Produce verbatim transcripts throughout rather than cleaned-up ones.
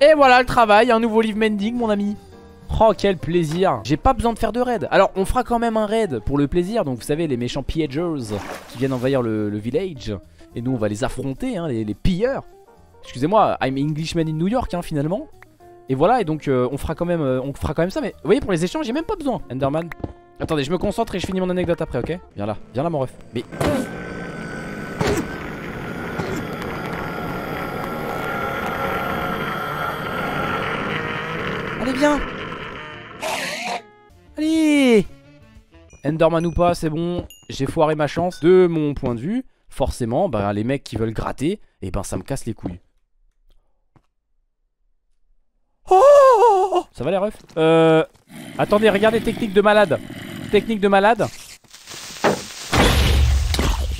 Et voilà le travail, un nouveau live mending mon ami. Oh quel plaisir. J'ai pas besoin de faire de raid. Alors on fera quand même un raid pour le plaisir. Donc vous savez les méchants pillagers qui viennent envahir le, le village. Et nous on va les affronter hein, les, les pilleurs. Excusez-moi, I'm Englishman in New York hein, finalement. Et voilà, et donc euh, on, fera quand même, euh, on fera quand même ça. Mais vous voyez pour les échanges j'ai même pas besoin. Enderman. Attendez je me concentre et je finis mon anecdote après, ok? Viens là, viens là mon ref. Mais... allez viens. Allez. Enderman ou pas, c'est bon. J'ai foiré ma chance. De mon point de vue, forcément, bah, les mecs qui veulent gratter, et ben ça me casse les couilles. Oh, ça va les refs? Euh... Attendez, regardez, technique de malade. Technique de malade.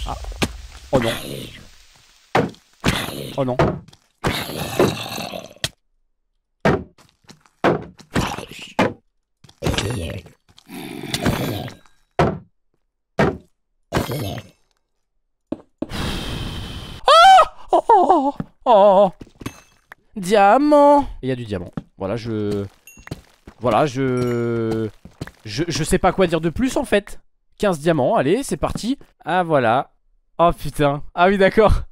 Ah. Oh non. Oh non. Oh, oh, oh, oh. Diamant. Il y a du diamant. Voilà je... Voilà je... je... Je sais pas quoi dire de plus en fait. quinze diamants, allez c'est parti. Ah voilà. Oh putain. Ah oui d'accord.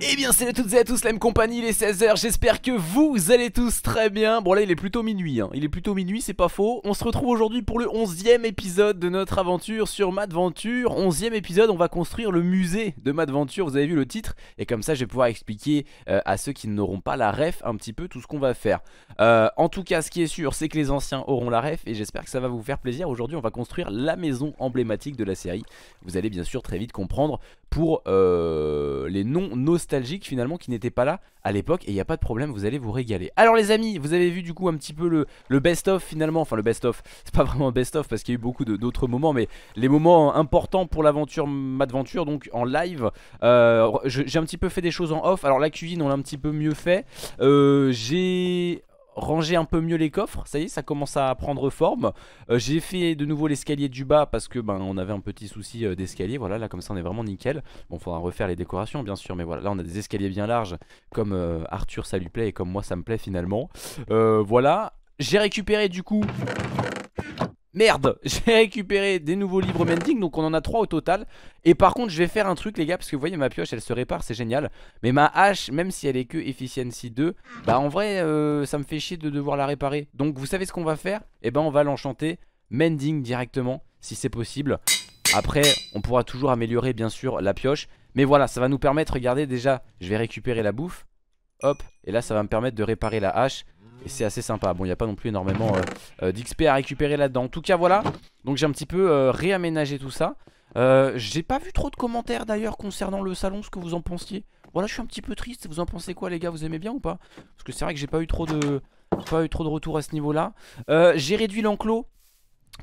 Et eh bien c'est à toutes et à tous la même compagnie, il est seize heures, j'espère que vous allez tous très bien. Bon là il est plutôt minuit, hein. Il est plutôt minuit, c'est pas faux. On se retrouve aujourd'hui pour le onzième épisode de notre aventure sur Madventure. onzième épisode, on va construire le musée de Madventure, vous avez vu le titre. Et comme ça je vais pouvoir expliquer euh, à ceux qui n'auront pas la ref un petit peu tout ce qu'on va faire. euh, En tout cas ce qui est sûr c'est que les anciens auront la ref et j'espère que ça va vous faire plaisir. Aujourd'hui on va construire la maison emblématique de la série. Vous allez bien sûr très vite comprendre pour euh, les non nostalgiques finalement qui n'était pas là à l'époque, et il n'y a pas de problème, vous allez vous régaler. Alors les amis, vous avez vu du coup un petit peu le, le best-of finalement, enfin le best-of, c'est pas vraiment best-of parce qu'il y a eu beaucoup d'autres moments, mais les moments importants pour l'aventure Madventure, donc en live. euh, J'ai un petit peu fait des choses en off, alors la cuisine on l'a un petit peu mieux fait, euh, j'ai... ranger un peu mieux les coffres, ça y est ça commence à prendre forme. euh, J'ai fait de nouveau l'escalier du bas parce que ben on avait un petit souci euh, d'escalier. Voilà là comme ça on est vraiment nickel. Bon faudra refaire les décorations bien sûr, mais voilà là on a des escaliers bien larges comme euh, Arthur ça lui plaît et comme moi ça me plaît finalement. euh, Voilà j'ai récupéré du coup... Merde, j'ai récupéré des nouveaux livres mending, donc on en a trois au total. Et par contre je vais faire un truc les gars, parce que vous voyez ma pioche elle se répare, c'est génial. Mais ma hache, même si elle est que efficiency deux, bah en vrai euh, ça me fait chier de devoir la réparer. Donc vous savez ce qu'on va faire? Et ben bah, on va l'enchanter mending directement, si c'est possible. Après on pourra toujours améliorer bien sûr la pioche. Mais voilà ça va nous permettre, regardez déjà, je vais récupérer la bouffe. Hop, et là ça va me permettre de réparer la hache. Et c'est assez sympa, bon il n'y a pas non plus énormément euh, euh, d'X P à récupérer là-dedans. En tout cas voilà, donc j'ai un petit peu euh, réaménagé tout ça. euh, J'ai pas vu trop de commentaires d'ailleurs concernant le salon, ce que vous en pensiez. Voilà je suis un petit peu triste, vous en pensez quoi les gars, vous aimez bien ou pas? Parce que c'est vrai que j'ai pas eu trop de pas eu trop de retours à ce niveau là. euh, J'ai réduit l'enclos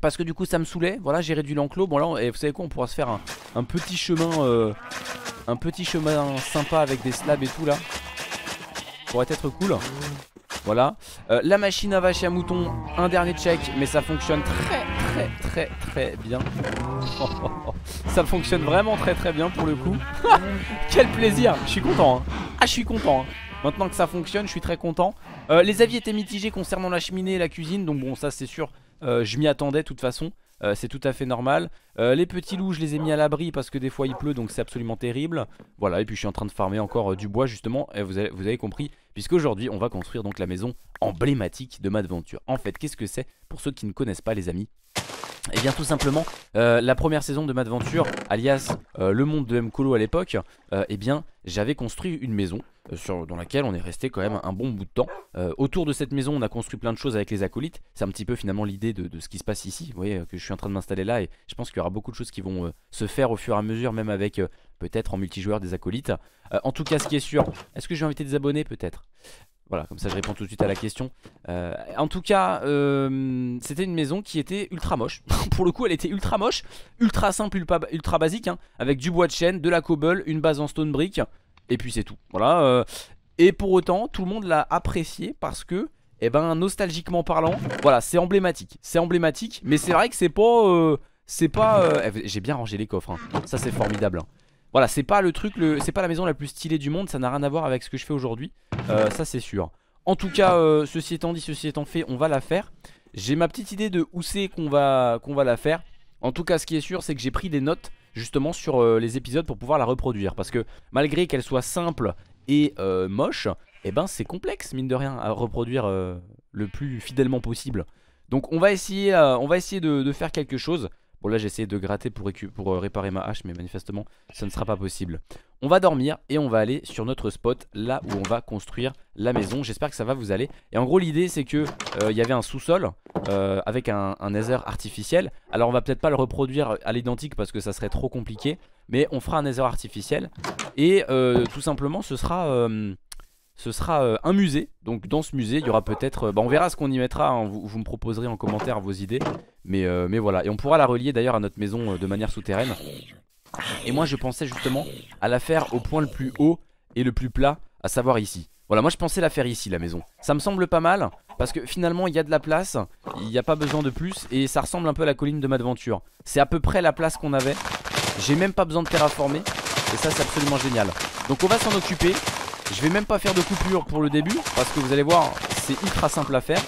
parce que du coup ça me saoulait, voilà j'ai réduit l'enclos. Bon là on... et vous savez quoi, on pourra se faire un, un petit chemin euh... un petit chemin sympa avec des slabs et tout là. Ça pourrait être cool. Voilà, euh, la machine à vache et à mouton, un dernier check, mais ça fonctionne très très très très bien. Oh, oh, oh. Ça fonctionne vraiment très très bien pour le coup. Quel plaisir, je suis content hein. Ah je suis content hein. Maintenant que ça fonctionne je suis très content. euh, Les avis étaient mitigés concernant la cheminée et la cuisine, donc bon ça c'est sûr, euh, je m'y attendais de toute façon. Euh, c'est tout à fait normal. euh, Les petits loups je les ai mis à l'abri parce que des fois il pleut, donc c'est absolument terrible. Voilà, et puis je suis en train de farmer encore euh, du bois justement, et vous, avez, vous avez compris, puisqu'aujourd'hui on va construire donc la maison emblématique de Madventure. En fait qu'est-ce que c'est pour ceux qui ne connaissent pas les amis? Et bien tout simplement euh, la première saison de Madventure, alias euh, le monde de MColo à l'époque, euh, et bien j'avais construit une maison Sur, dans laquelle on est resté quand même un bon bout de temps. euh, Autour de cette maison on a construit plein de choses avec les acolytes. C'est un petit peu finalement l'idée de, de ce qui se passe ici. Vous voyez que je suis en train de m'installer là, et je pense qu'il y aura beaucoup de choses qui vont euh, se faire au fur et à mesure, même avec euh, peut-être en multijoueur des acolytes. euh, En tout cas ce qui est sûr, est-ce que je vais inviter des abonnés peut-être? Voilà comme ça je réponds tout de suite à la question. euh, En tout cas euh, c'était une maison qui était ultra moche. Pour le coup elle était ultra moche, ultra simple, ultra, ultra basique hein, avec du bois de chêne, de la cobble, une base en stone brick. Et puis c'est tout, voilà. euh, Et pour autant tout le monde l'a apprécié parce que eh ben nostalgiquement parlant, voilà, c'est emblématique. C'est emblématique, mais c'est vrai que c'est pas euh, c'est pas... Euh... J'ai bien rangé les coffres, hein. Ça c'est formidable, hein. Voilà, c'est pas le truc, le... c'est pas la maison la plus stylée du monde. Ça n'a rien à voir avec ce que je fais aujourd'hui, euh, ça c'est sûr. En tout cas, euh, ceci étant dit, ceci étant fait, on va la faire. J'ai ma petite idée de où c'est qu'on va, qu'on va la faire. En tout cas, ce qui est sûr, c'est que j'ai pris des notes justement sur euh, les épisodes pour pouvoir la reproduire. Parce que malgré qu'elle soit simple et euh, moche, eh ben c'est complexe, mine de rien, à reproduire euh, le plus fidèlement possible. Donc on va essayer, euh, on va essayer de, de faire quelque chose. Bon là j'ai essayé de gratter pour, pour euh, réparer ma hache, mais manifestement ça ne sera pas possible. On va dormir et on va aller sur notre spot, là où on va construire la maison. J'espère que ça va vous aller. Et en gros l'idée c'est que euh, y avait un sous-sol euh, avec un, un nether artificiel. Alors on va peut-être pas le reproduire à l'identique parce que ça serait trop compliqué, mais on fera un nether artificiel. Et euh, tout simplement ce sera... Euh, Ce sera euh, un musée. Donc dans ce musée il y aura peut-être euh, bah, on verra ce qu'on y mettra, hein. vous, vous me proposerez en commentaire vos idées, mais, euh, mais voilà. Et on pourra la relier d'ailleurs à notre maison euh, de manière souterraine. Et moi je pensais justement à la faire au point le plus haut et le plus plat, à savoir ici. Voilà, moi je pensais la faire ici, la maison. Ça me semble pas mal parce que finalement il y a de la place, il n'y a pas besoin de plus. Et ça ressemble un peu à la colline de Madventure. C'est à peu près la place qu'on avait. J'ai même pas besoin de terraformer. Et ça c'est absolument génial. Donc on va s'en occuper. Je vais même pas faire de coupure pour le début parce que vous allez voir c'est ultra simple à faire.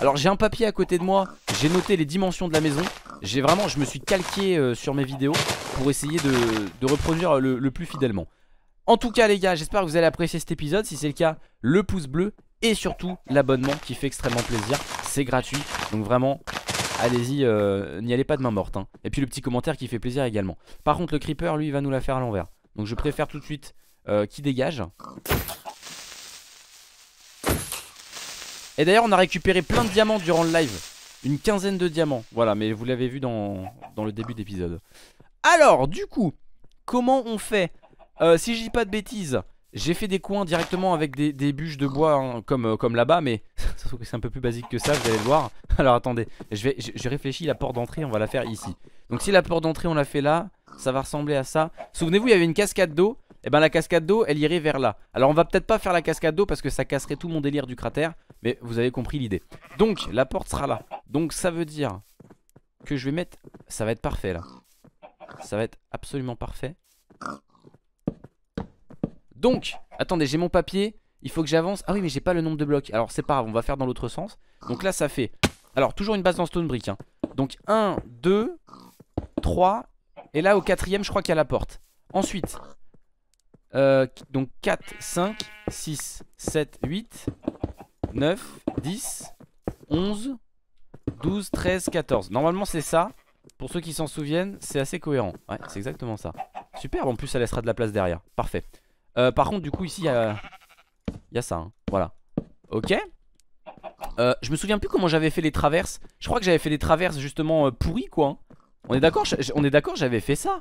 Alors j'ai un papier à côté de moi, j'ai noté les dimensions de la maison. J'ai vraiment, je me suis calqué euh, sur mes vidéos pour essayer de, de reproduire le, le plus fidèlement. En tout cas les gars, j'espère que vous allez apprécier cet épisode. Si c'est le cas, le pouce bleu et surtout l'abonnement qui fait extrêmement plaisir. C'est gratuit, donc vraiment allez-y, euh, n'y allez pas de main morte, hein. Et puis le petit commentaire qui fait plaisir également. Par contre le creeper lui il va nous la faire à l'envers. Donc je préfère tout de suite... Euh, qui dégage. Et d'ailleurs on a récupéré plein de diamants durant le live. Une quinzaine de diamants. Voilà, mais vous l'avez vu dans, dans le début d'épisode. Alors du coup, comment on fait? euh, Si je dis pas de bêtises, j'ai fait des coins directement avec des, des bûches de bois, hein, comme, euh, comme là-bas. Mais c'est un peu plus basique que ça, vous allez le voir. Alors attendez, je, vais, je, je réfléchis. La porte d'entrée on va la faire ici. Donc si la porte d'entrée on la fait là, ça va ressembler à ça. Souvenez-vous il y avait une cascade d'eau. Et eh ben la cascade d'eau elle irait vers là. Alors on va peut-être pas faire la cascade d'eau parce que ça casserait tout mon délire du cratère. Mais vous avez compris l'idée. Donc la porte sera là. Donc ça veut dire que je vais mettre... Ça va être parfait là. Ça va être absolument parfait. Donc attendez, j'ai mon papier. Il faut que j'avance. Ah oui mais j'ai pas le nombre de blocs. Alors c'est pas grave, on va faire dans l'autre sens. Donc là ça fait... Alors toujours une base dans stone brick, hein. Donc un, deux, trois. Et là au quatrième je crois qu'il y a la porte. Ensuite... Euh, donc quatre, cinq, six, sept, huit, neuf, dix, onze, douze, treize, quatorze. Normalement c'est ça. Pour ceux qui s'en souviennent c'est assez cohérent. Ouais c'est exactement ça. Superbe, en plus ça laissera de la place derrière. Parfait. euh, Par contre du coup ici il y a, y a ça, hein. Voilà. Ok. euh, Je me souviens plus comment j'avais fait les traverses. Je crois que j'avais fait les traverses justement pourries quoi, hein. On est d'accord, on est d'accord, j'avais fait ça.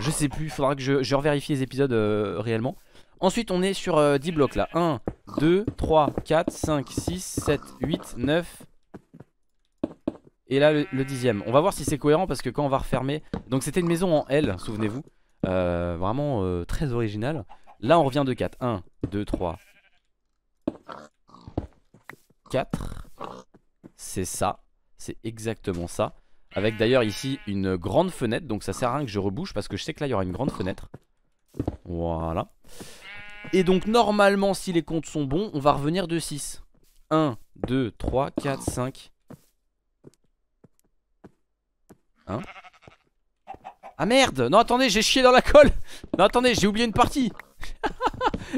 Je sais plus, faudra que je, je revérifie les épisodes euh, réellement. Ensuite on est sur euh, dix blocs là. Un, deux, trois, quatre, cinq, six, sept, huit, neuf. Et là le, le dixième. On va voir si c'est cohérent parce que quand on va refermer... Donc c'était une maison en L, souvenez-vous. euh, Vraiment euh, très original. Là on revient de quatre. Un, deux, trois, quatre. C'est ça, c'est exactement ça. Avec d'ailleurs ici une grande fenêtre. Donc ça sert à rien que je rebouche parce que je sais que là il y aura une grande fenêtre. Voilà. Et donc normalement si les comptes sont bons on va revenir de six. Un, deux, trois, quatre, cinq. Hein? Ah merde. Non attendez, j'ai chié dans la colle. Non attendez, j'ai oublié une partie.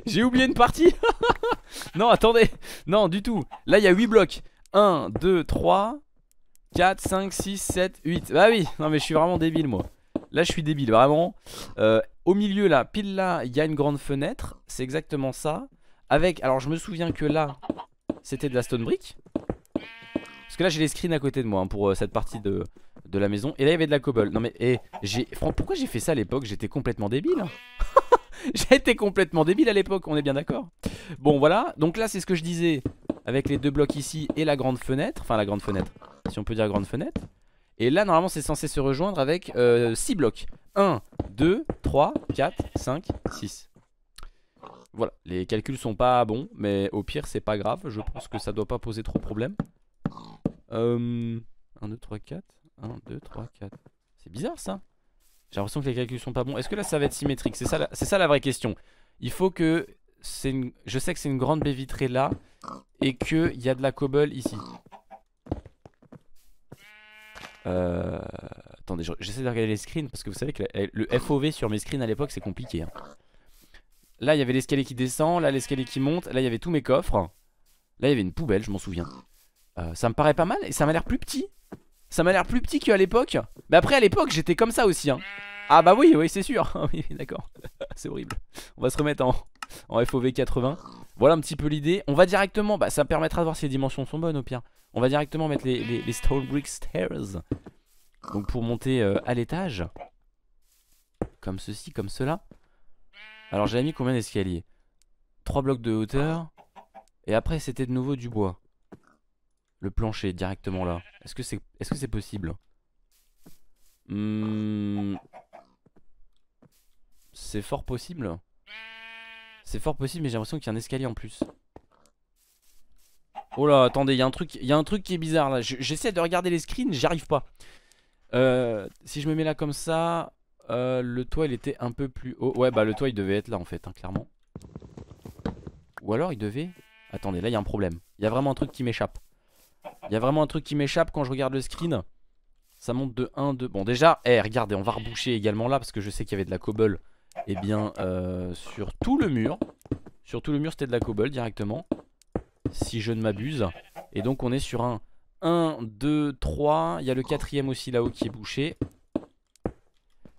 J'ai oublié une partie. Non attendez. Non du tout. Là il y a huit blocs. Un, deux, trois, quatre, cinq, six, sept, huit. Bah oui, non mais je suis vraiment débile moi. Là je suis débile vraiment. euh, Au milieu là, pile là, il y a une grande fenêtre. C'est exactement ça. Avec, alors je me souviens que là c'était de la stone brick. Parce que là j'ai les screens à côté de moi, hein, pour euh, cette partie de, de la maison. Et là il y avait de la cobble. Non mais, et j'ai, pourquoi j'ai fait ça à l'époque? J'étais complètement débile. J'étais complètement débile à l'époque, on est bien d'accord. Bon voilà, donc là c'est ce que je disais. Avec les deux blocs ici et la grande fenêtre. Enfin la grande fenêtre, si on peut dire grande fenêtre. Et là normalement c'est censé se rejoindre avec euh, six blocs. Un, deux, trois, quatre, cinq, six. Voilà, les calculs sont pas bons, mais au pire c'est pas grave, je pense que ça doit pas poser trop de problème. Euh, un, deux, trois, quatre. un, deux, trois, quatre. C'est bizarre ça. J'ai l'impression que les calculs sont pas bons. Est-ce que là ça va être symétrique? C'est ça, ça la vraie question. Il faut que... Une... Je sais que c'est une grande baie vitrée là et qu'il y a de la cobble ici. Euh... Attendez, j'essaie de regarder les screens parce que vous savez que le F O V sur mes screens à l'époque c'est compliqué. Hein. Là il y avait l'escalier qui descend, là l'escalier qui monte, là il y avait tous mes coffres. Là il y avait une poubelle, je m'en souviens. Euh, ça me paraît pas mal et ça m'a l'air plus petit. Ça m'a l'air plus petit qu'à l'époque. Mais après à l'époque j'étais comme ça aussi. Hein. Ah bah oui, oui c'est sûr. Oui, d'accord, c'est horrible. On va se remettre en... en F O V quatre-vingts. Voilà un petit peu l'idée. On va directement, bah ça permettra de voir si les dimensions sont bonnes au pire. On va directement mettre les, les, les stone brick stairs. Donc pour monter euh, à l'étage. Comme ceci, comme cela. Alors j'avais mis combien d'escaliers? Trois blocs de hauteur. Et après c'était de nouveau du bois. Le plancher directement là. Est-ce que c'est est-ce que c'est possible? hmm... C'est fort possible. C'est fort possible, mais j'ai l'impression qu'il y a un escalier en plus. Oh là, attendez, il y a un truc, il y a un truc qui est bizarre là. J'essaie de regarder les screens, j'y arrive pas. Euh, si je me mets là comme ça, euh, le toit il était un peu plus haut. Ouais, bah le toit il devait être là en fait, hein, clairement. Ou alors il devait... Attendez, là il y a un problème. Il y a vraiment un truc qui m'échappe. Il y a vraiment un truc qui m'échappe quand je regarde le screen. Ça monte de un, deux... Bon déjà, eh, regardez, on va reboucher également là parce que je sais qu'il y avait de la cobble. Et eh bien euh, sur tout le mur, sur tout le mur c'était de la cobble directement, si je ne m'abuse. Et donc on est sur un un, deux, trois, il y a le quatrième aussi là-haut qui est bouché.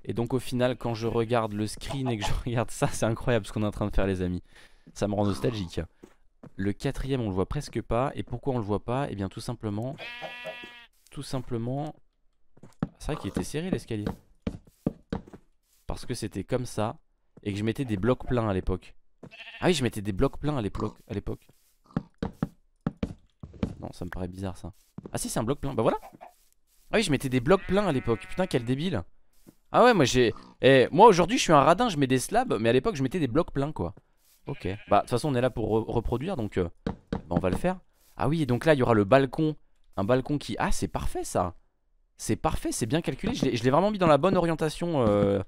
Et donc au final quand je regarde le screen et que je regarde ça, c'est incroyable ce qu'on est en train de faire les amis. Ça me rend nostalgique. Le quatrième on le voit presque pas, et pourquoi on le voit pas? Et eh bien tout simplement, tout simplement, c'est vrai qu'il était serré l'escalier. Parce que c'était comme ça et que je mettais des blocs pleins à l'époque. Ah oui, je mettais des blocs pleins à l'époque. Non, ça me paraît bizarre ça. Ah si, c'est un bloc plein, bah voilà. Ah oui, je mettais des blocs pleins à l'époque, putain quel débile. Ah ouais, moi j'ai... Eh, moi aujourd'hui je suis un radin, je mets des slabs, mais à l'époque je mettais des blocs pleins quoi. Ok, bah de toute façon on est là pour re reproduire donc euh, bah, on va le faire. Ah oui, et donc là il y aura le balcon. Un balcon qui... Ah c'est parfait ça. C'est parfait, c'est bien calculé, je l'ai vraiment mis dans la bonne orientation euh...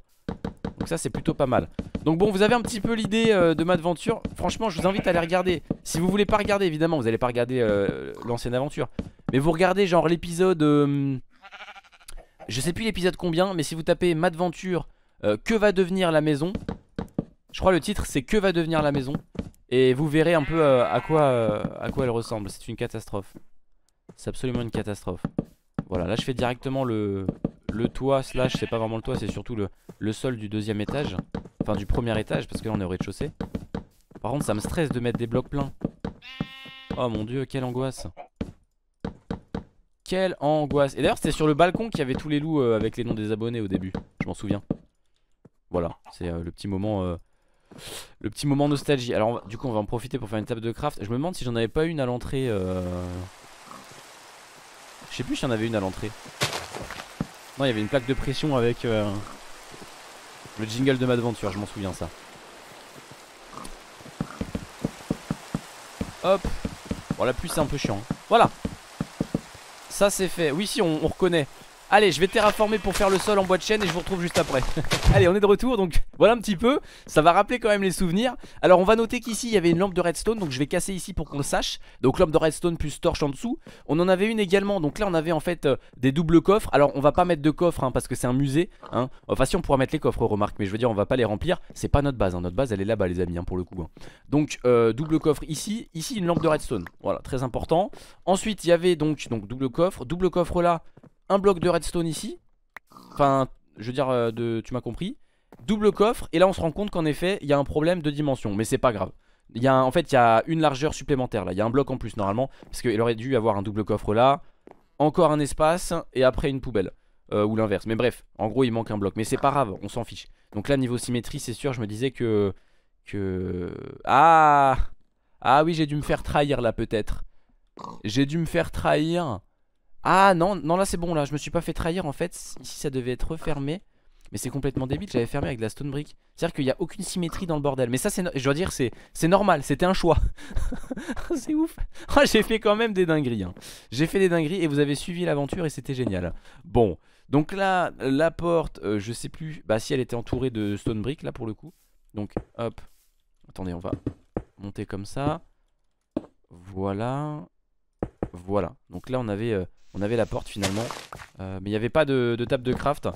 Donc ça c'est plutôt pas mal. Donc bon, vous avez un petit peu l'idée euh, de Madventure. Franchement je vous invite à aller regarder. Si vous voulez pas regarder évidemment vous allez pas regarder euh, l'ancienne aventure. Mais vous regardez genre l'épisode euh, je sais plus l'épisode combien. Mais si vous tapez Madventure euh, que va devenir la maison. Je crois le titre c'est que va devenir la maison. Et vous verrez un peu euh, à, quoi, euh, à quoi elle ressemble. C'est une catastrophe. C'est absolument une catastrophe. Voilà, là je fais directement le... Le toit, slash, c'est pas vraiment le toit, c'est surtout le, le sol du deuxième étage. Enfin du premier étage, parce que là on est au rez-de-chaussée. Par contre ça me stresse de mettre des blocs pleins. Oh mon dieu, quelle angoisse. Quelle angoisse. Et d'ailleurs c'était sur le balcon qu'il y avait tous les loups euh, avec les noms des abonnés au début, je m'en souviens. Voilà, c'est euh, le petit moment euh, le petit moment nostalgie. Alors on va, du coup on va en profiter pour faire une table de craft. Je me demande si j'en avais pas une à l'entrée euh... Je sais plus si j'en avais une à l'entrée. Non, il y avait une plaque de pression avec euh, le jingle de Madventure, je m'en souviens ça. Hop. Bon, la pluie c'est un peu chiant. Voilà. Ça c'est fait. Oui, si, on, on reconnaît. Allez, je vais terraformer pour faire le sol en bois de chêne et je vous retrouve juste après. Allez, on est de retour, donc voilà un petit peu. Ça va rappeler quand même les souvenirs. Alors, on va noter qu'ici, il y avait une lampe de redstone, donc je vais casser ici pour qu'on le sache. Donc, lampe de redstone plus torche en dessous. On en avait une également, donc là, on avait en fait euh, des doubles coffres. Alors, on va pas mettre de coffres, hein, parce que c'est un musée. Hein. Enfin, si, on pourra mettre les coffres, remarque, mais je veux dire, on va pas les remplir. C'est pas notre base, hein. Notre base, elle est là-bas, les amis, hein, pour le coup. Hein. Donc, euh, double coffre ici. Ici, une lampe de redstone. Voilà, très important. Ensuite, il y avait donc, donc double coffre. Double coffre là. Un bloc de redstone ici. Enfin, je veux dire, euh, de, tu m'as compris. Double coffre. Et là, on se rend compte qu'en effet, il y a un problème de dimension. Mais c'est pas grave. Il y a, en fait, il y a une largeur supplémentaire là. Il y a un bloc en plus normalement. Parce qu'il aurait dû avoir un double coffre là. Encore un espace. Et après, une poubelle. Euh, ou l'inverse. Mais bref, en gros, il manque un bloc. Mais c'est pas grave, on s'en fiche. Donc là, niveau symétrie, c'est sûr, je me disais que. Que. Ah Ah oui, j'ai dû me faire trahir là, peut-être. J'ai dû me faire trahir. Ah non, non là c'est bon là, je me suis pas fait trahir en fait. Ici ça devait être refermé. Mais c'est complètement débile, j'avais fermé avec de la stone brick. C'est-à-dire qu'il n'y a aucune symétrie dans le bordel. Mais ça, c'est no... je dois dire, c'est normal, c'était un choix. C'est ouf. Oh, j'ai fait quand même des dingueries. Hein. J'ai fait des dingueries et vous avez suivi l'aventure et c'était génial. Bon, donc là, la porte, euh, je sais plus bah, si elle était entourée de stone brick, là, pour le coup. Donc, hop. Attendez, on va monter comme ça. Voilà. Voilà. Donc là, on avait, euh, on avait la porte, finalement. Euh, mais il n'y avait pas de, de table de craft.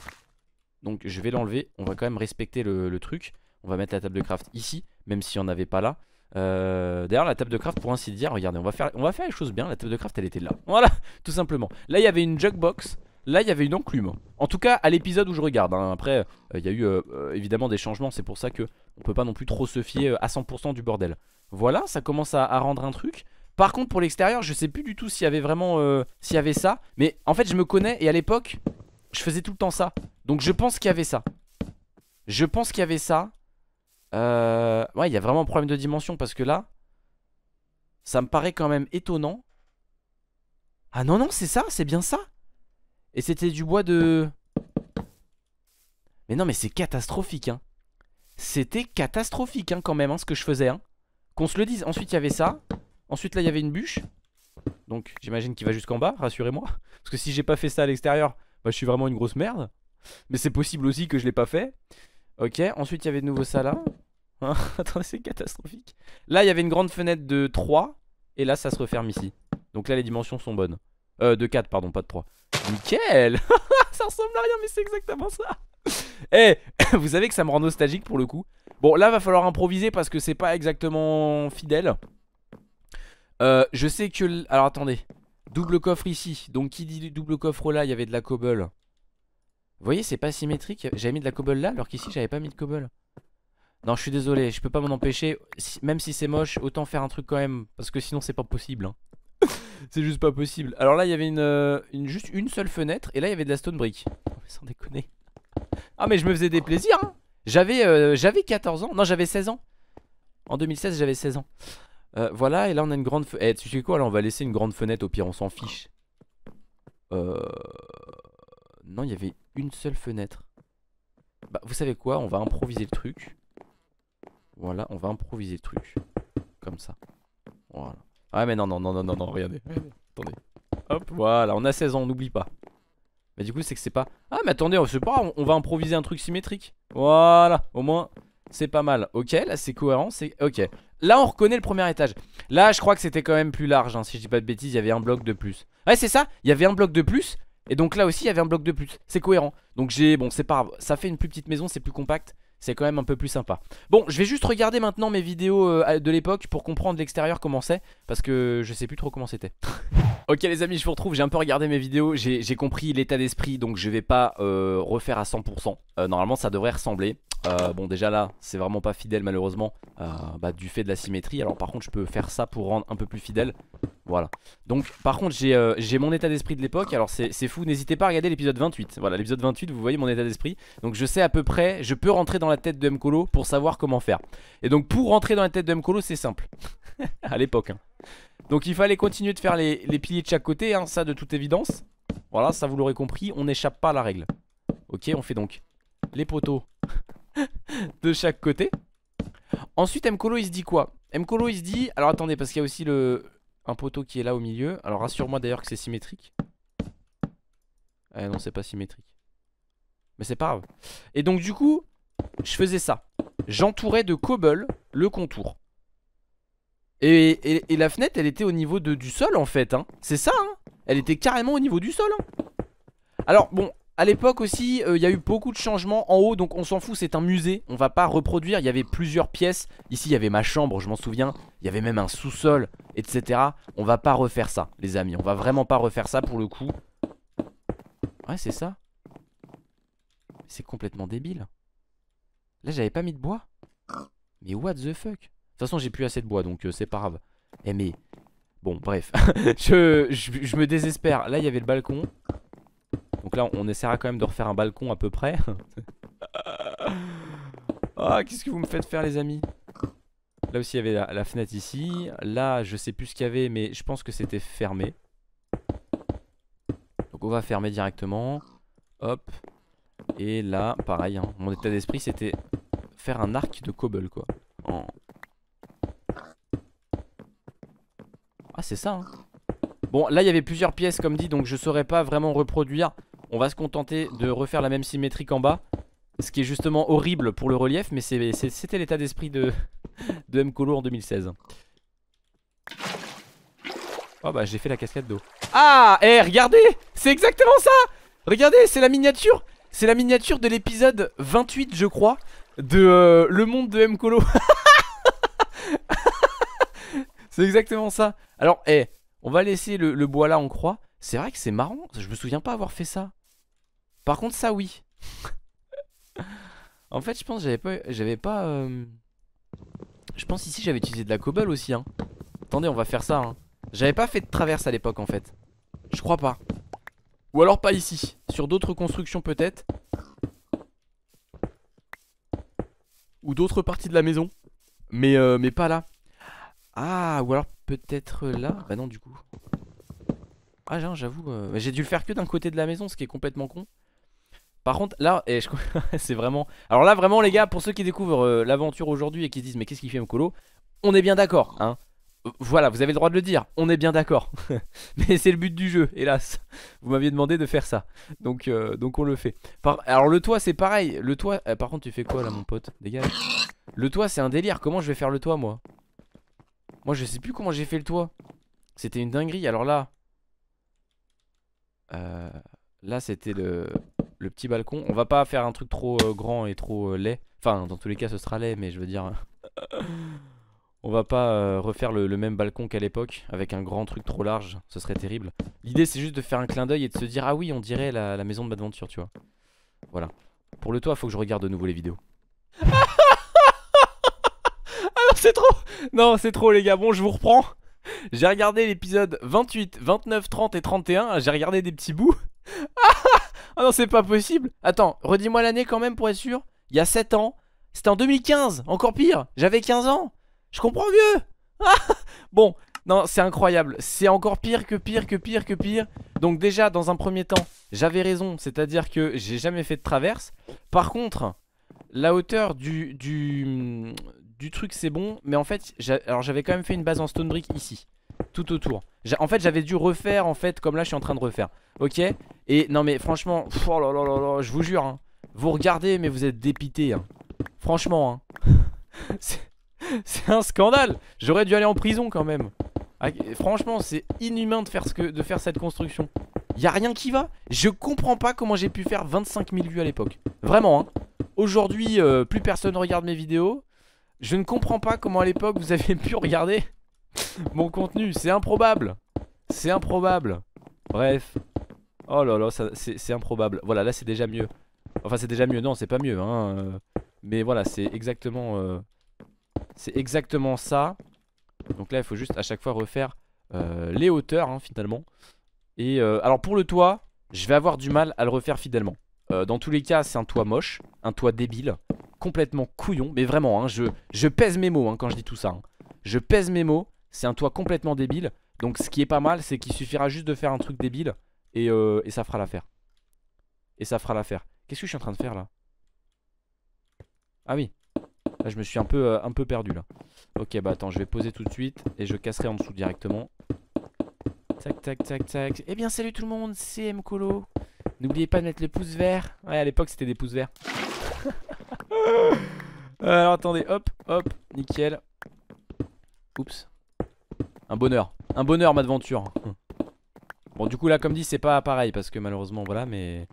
Donc je vais l'enlever, on va quand même respecter le, le truc. On va mettre la table de craft ici, même si on n'avait pas là. euh, D'ailleurs la table de craft, pour ainsi dire, regardez, on va, faire, on va faire les choses bien. La table de craft, elle était là, voilà, tout simplement. Là il y avait une jukebox, là il y avait une enclume. En tout cas à l'épisode où je regarde hein. Après il euh, y a eu euh, évidemment des changements. C'est pour ça qu'on ne peut pas non plus trop se fier à cent pour cent du bordel. Voilà, ça commence à, à rendre un truc. Par contre pour l'extérieur, je sais plus du tout s'il y avait vraiment euh, s'il y avait ça. Mais en fait je me connais et à l'époque je faisais tout le temps ça. Donc je pense qu'il y avait ça. Je pense qu'il y avait ça. Euh... Ouais, il y a vraiment un problème de dimension parce que là, ça me paraît quand même étonnant. Ah non, non, c'est ça, c'est bien ça. Et c'était du bois de... Mais non, mais c'est catastrophique, hein. C'était catastrophique, hein, quand même, hein, ce que je faisais, hein. Qu'on se le dise. Ensuite, il y avait ça. Ensuite, là, il y avait une bûche. Donc, j'imagine qu'il va jusqu'en bas, rassurez-moi. Parce que si j'ai pas fait ça à l'extérieur... Bah, je suis vraiment une grosse merde. Mais c'est possible aussi que je l'ai pas fait. Ok, ensuite il y avait de nouveau ça là. Hein. Attendez, c'est catastrophique. Là il y avait une grande fenêtre de trois. Et là ça se referme ici. Donc là les dimensions sont bonnes. Euh, de quatre, pardon, pas de trois. Nickel. Ça ressemble à rien mais c'est exactement ça. Eh, vous savez que ça me rend nostalgique pour le coup. Bon là va falloir improviser parce que c'est pas exactement fidèle. Euh, je sais que... Alors attendez. Double coffre ici, donc qui dit double coffre là, il y avait de la cobble. Vous voyez, c'est pas symétrique, j'avais mis de la cobble là, alors qu'ici j'avais pas mis de cobble. Non, je suis désolé, je peux pas m'en empêcher, si, même si c'est moche, autant faire un truc quand même, parce que sinon c'est pas possible. Hein. C'est juste pas possible. Alors là, il y avait une, une, juste une seule fenêtre, et là il y avait de la stone brick. Oh, mais sans déconner. Ah mais je me faisais des plaisirs, hein. J'avais euh, j'avais quatorze ans, non j'avais seize ans. En deux mille seize j'avais seize ans. Euh, voilà, et là on a une grande fenêtre. Eh, tu sais quoi, là on va laisser une grande fenêtre, au pire on s'en fiche. Euh... Non, il y avait une seule fenêtre. Bah, vous savez quoi, on va improviser le truc. Voilà, on va improviser le truc. Comme ça. Voilà. Ah, mais non, non, non, non, non, non, regardez. Attendez. Hop, voilà, on a seize ans, on n'oublie pas. Mais du coup, c'est que c'est pas. Ah, mais attendez, on, pas, on, on va improviser un truc symétrique. Voilà, au moins. C'est pas mal, ok, là c'est cohérent, c'est ok. Là on reconnaît le premier étage. Là je crois que c'était quand même plus large, hein, si je dis pas de bêtises, il y avait un bloc de plus. Ouais c'est ça, il y avait un bloc de plus, et donc là aussi il y avait un bloc de plus, c'est cohérent. Donc j'ai, bon c'est pas grave, ça fait une plus petite maison, c'est plus compact, c'est quand même un peu plus sympa. Bon je vais juste regarder maintenant mes vidéos euh, de l'époque pour comprendre l'extérieur comment c'est, parce que je sais plus trop comment c'était. Ok les amis, je vous retrouve, j'ai un peu regardé mes vidéos, j'ai compris l'état d'esprit, donc je vais pas euh, refaire à cent pour cent, euh, normalement ça devrait ressembler. Euh, bon déjà là c'est vraiment pas fidèle malheureusement, euh, bah, du fait de la symétrie. Alors par contre je peux faire ça pour rendre un peu plus fidèle. Voilà. Donc par contre j'ai euh, mon état d'esprit de l'époque. Alors c'est fou, n'hésitez pas à regarder l'épisode vingt-huit. Voilà, l'épisode vingt-huit, vous voyez mon état d'esprit. Donc je sais à peu près, je peux rentrer dans la tête de MColo pour savoir comment faire. Et donc pour rentrer dans la tête de MColo c'est simple. À l'époque hein. Donc il fallait continuer de faire les, les piliers de chaque côté hein, ça de toute évidence. Voilà, ça vous l'aurez compris, on n'échappe pas à la règle. Ok, on fait donc les poteaux de chaque côté. Ensuite MColo il se dit quoi? MColo il se dit, alors attendez parce qu'il y a aussi le... un poteau qui est là au milieu. Alors rassure-moi d'ailleurs que c'est symétrique. Ah non c'est pas symétrique. Mais c'est pas grave. Et donc du coup je faisais ça. J'entourais de cobble le contour. Et, et, et la fenêtre elle était au niveau de, du sol en fait hein. C'est ça hein. Elle était carrément au niveau du sol hein. Alors bon, à l'époque aussi, il euh, y a eu beaucoup de changements en haut, donc on s'en fout, c'est un musée, on va pas reproduire, il y avait plusieurs pièces, ici il y avait ma chambre, je m'en souviens, il y avait même un sous-sol, et cetera. On va pas refaire ça, les amis, on va vraiment pas refaire ça pour le coup. Ouais, c'est ça. C'est complètement débile. Là, j'avais pas mis de bois. Mais what the fuck? De toute façon, j'ai plus assez de bois, donc euh, c'est pas grave. Eh mais, bon, bref, je, je, je me désespère. Là, il y avait le balcon. Donc là on essaiera quand même de refaire un balcon à peu près. Ah oh, qu'est-ce que vous me faites faire les amis? Là aussi il y avait la, la fenêtre ici. Là je sais plus ce qu'il y avait mais je pense que c'était fermé. Donc on va fermer directement. Hop. Et là, pareil, hein, mon état d'esprit c'était faire un arc de cobble quoi. Oh. Ah c'est ça hein. Bon là il y avait plusieurs pièces comme dit, donc je saurais pas vraiment reproduire. On va se contenter de refaire la même symétrie qu'en bas, ce qui est justement horrible pour le relief, mais c'était l'état d'esprit de, de MColo en deux mille seize. Oh bah j'ai fait la cascade d'eau. Ah eh hey, regardez, c'est exactement ça. Regardez, c'est la miniature. C'est la miniature de l'épisode vingt-huit je crois, de euh, le monde de MColo. C'est exactement ça. Alors eh hey, on va laisser le, le bois là en croix. C'est vrai que c'est marrant, je me souviens pas avoir fait ça. Par contre ça oui. En fait je pense j'avais pas, j'avais pas euh... je pense ici j'avais utilisé de la cobble aussi hein. Attendez on va faire ça hein. J'avais pas fait de traverse à l'époque en fait. Je crois pas. Ou alors pas ici. Sur d'autres constructions peut-être. Ou d'autres parties de la maison. Mais, euh, mais pas là. Ah ou alors peut-être là. Bah non du coup. Ah j'avoue euh... j'ai dû le faire que d'un côté de la maison, ce qui est complètement con. Par contre là eh, je... c'est vraiment. Alors là vraiment les gars, pour ceux qui découvrent euh, l'aventure aujourd'hui et qui se disent mais qu'est-ce qu'il fait MColo, on est bien d'accord hein. Voilà, vous avez le droit de le dire, on est bien d'accord. Mais c'est le but du jeu, hélas. Vous m'aviez demandé de faire ça. Donc, euh, donc on le fait par... Alors le toit c'est pareil, le toit, euh, par contre tu fais quoi là mon pote, dégage. Le toit c'est un délire, comment je vais faire le toit moi. Moi je sais plus comment j'ai fait le toit. C'était une dinguerie, alors là euh, là c'était le... le petit balcon. On va pas faire un truc trop euh, grand et trop euh, laid. Enfin dans tous les cas ce sera laid, mais je veux dire... On va pas euh, refaire le, le même balcon qu'à l'époque avec un grand truc trop large, ce serait terrible. L'idée c'est juste de faire un clin d'œil et de se dire ah oui on dirait la, la maison de Madventure tu vois. Voilà. Pour le toit faut que je regarde de nouveau les vidéos. Ah non c'est trop. Non c'est trop les gars, bon je vous reprends. J'ai regardé l'épisode vingt-huit, vingt-neuf, trente et trente et un, j'ai regardé des petits bouts. Ah non c'est pas possible. Attends, redis-moi l'année quand même pour être sûr. Il y a sept ans, c'était en deux mille quinze, encore pire, j'avais quinze ans. Je comprends mieux. Ah bon, non, c'est incroyable. C'est encore pire que pire que pire que pire. Donc déjà, dans un premier temps, j'avais raison. C'est-à-dire que j'ai jamais fait de traverse. Par contre, la hauteur du, du, du truc, c'est bon. Mais en fait, j'avais quand même fait une base en stone brick ici. Tout autour. En fait, j'avais dû refaire, en fait, comme là, je suis en train de refaire. Ok. Et non, mais franchement, pff, oh là là là là, je vous jure. Hein, vous regardez, mais vous êtes dépité. Hein. Franchement. Hein. C'est... C'est un scandale. J'aurais dû aller en prison quand même. Ah, franchement c'est inhumain de faire, ce que, de faire cette construction. Y'a rien qui va. Je comprends pas comment j'ai pu faire vingt-cinq mille vues à l'époque. Vraiment hein. Aujourd'hui euh, plus personne regarde mes vidéos. Je ne comprends pas comment à l'époque vous avez pu regarder mon contenu. C'est improbable. C'est improbable. Bref. Oh là là c'est improbable. Voilà là c'est déjà mieux. Enfin c'est déjà mieux. Non c'est pas mieux hein. Euh, mais voilà c'est exactement... Euh... C'est exactement ça. Donc là il faut juste à chaque fois refaire euh, les hauteurs hein, finalement. Et euh, alors pour le toit, je vais avoir du mal à le refaire fidèlement. euh, Dans tous les cas c'est un toit moche, un toit débile, complètement couillon. Mais vraiment hein, je, je pèse mes mots hein, quand je dis tout ça hein. Je pèse mes mots. C'est un toit complètement débile. Donc ce qui est pas mal c'est qu'il suffira juste de faire un truc débile. Et, euh, et ça fera l'affaire. Et ça fera l'affaire. Qu'est-ce que je suis en train de faire là? Ah oui. Là je me suis un peu, euh, un peu perdu là. Ok bah attends je vais poser tout de suite. Et je casserai en dessous directement. Tac tac tac tac. Eh bien salut tout le monde, c'est MColo. N'oubliez pas de mettre le pouce vert. Ouais à l'époque c'était des pouces verts. euh, Alors attendez hop hop. Nickel. Oups. Un bonheur. Un bonheur Madventure. Bon du coup là comme dit c'est pas pareil. Parce que malheureusement voilà mais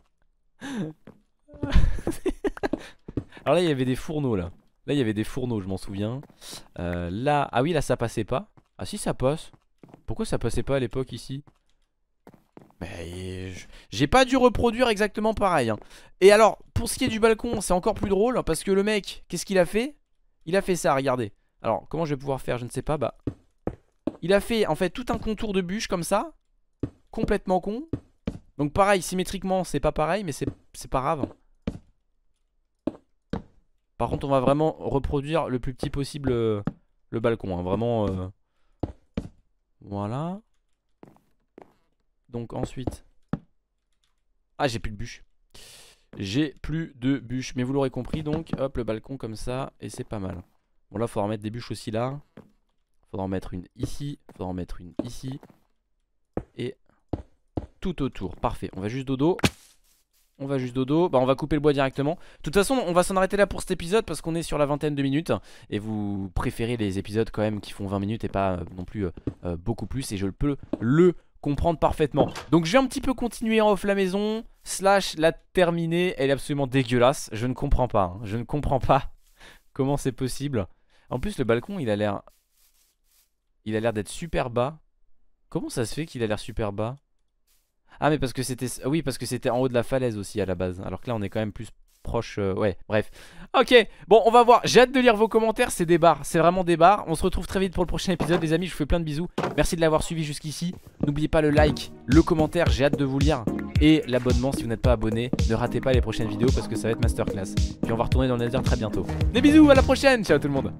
alors là il y avait des fourneaux là. Là il y avait des fourneaux je m'en souviens. euh, Là, ah oui là ça passait pas. Ah si ça passe. Pourquoi ça passait pas à l'époque ici? Mais j'ai pas dû reproduire exactement pareil hein. Et alors pour ce qui est du balcon c'est encore plus drôle. Parce que le mec qu'est-ce qu'il a fait? Il a fait ça regardez. Alors comment je vais pouvoir faire je ne sais pas bah. Il a fait en fait tout un contour de bûche comme ça. Complètement con. Donc pareil symétriquement c'est pas pareil. Mais c'est pas grave. Par contre on va vraiment reproduire le plus petit possible euh, le balcon hein, vraiment euh... Voilà. Donc ensuite. Ah j'ai plus de bûche. j'ai plus de bûches. Mais vous l'aurez compris, donc hop, le balcon comme ça, et c'est pas mal. Bon, là faudra remettre des bûches aussi là. Faudra en mettre une ici, faudra en mettre une ici. Et tout autour, parfait. On va juste dodo. On va juste dodo, bah on va couper le bois directement. De toute façon on va s'en arrêter là pour cet épisode, parce qu'on est sur la vingtaine de minutes. Et vous préférez les épisodes quand même qui font vingt minutes et pas euh, non plus euh, beaucoup plus. Et je peux le comprendre parfaitement. Donc je vais un petit peu continuer en off la maison. Slash la terminer, elle est absolument dégueulasse. Je ne comprends pas, hein. Je ne comprends pas comment c'est possible. En plus le balcon il a l'air... Il a l'air d'être super bas. Comment ça se fait qu'il a l'air super bas? Ah mais parce que c'était oui parce que c'était en haut de la falaise aussi à la base. Alors que là on est quand même plus proche euh... ouais bref. Ok bon on va voir. J'ai hâte de lire vos commentaires. C'est des barres. C'est vraiment des barres. On se retrouve très vite pour le prochain épisode les amis. Je vous fais plein de bisous. Merci de l'avoir suivi jusqu'ici. N'oubliez pas le like, le commentaire. J'ai hâte de vous lire. Et l'abonnement si vous n'êtes pas abonné. Ne ratez pas les prochaines vidéos parce que ça va être masterclass. Puis on va retourner dans le Nether très bientôt. Des bisous à la prochaine. Ciao tout le monde.